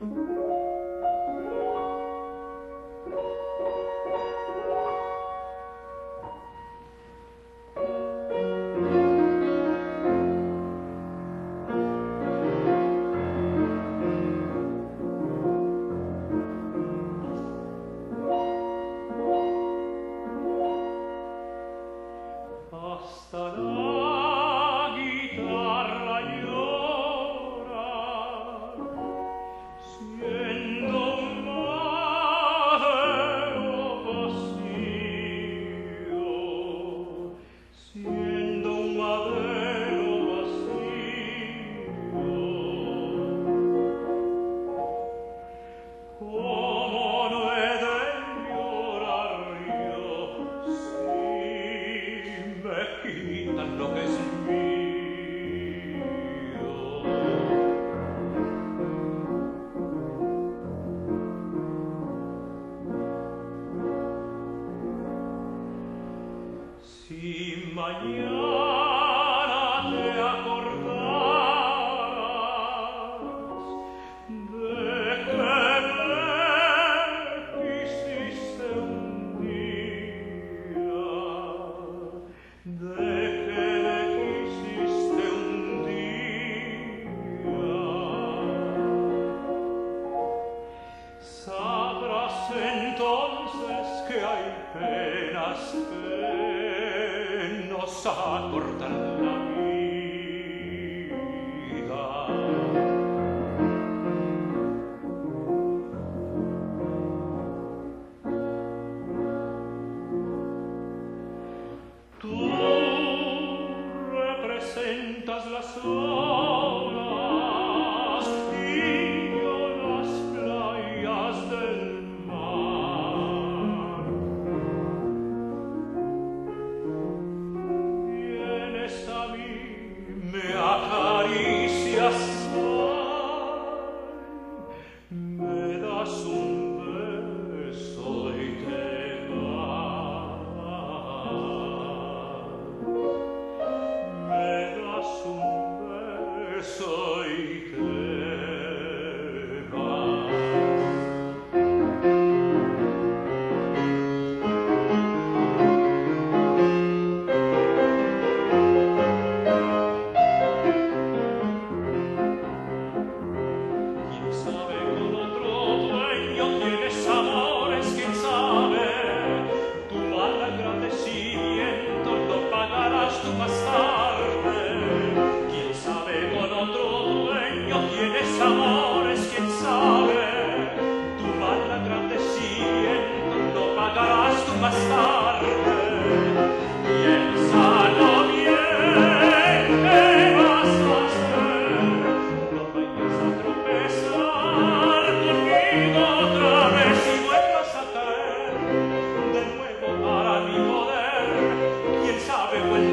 Hasta la guitarra llora, siendo un madero vacío, siendo un madero vacío. Como no he de llorar yo, si me quitan lo que es mío. Si mañana te acordaras de que me quisiste un día, sabrás entonces que hay penas que nos acortan la vida.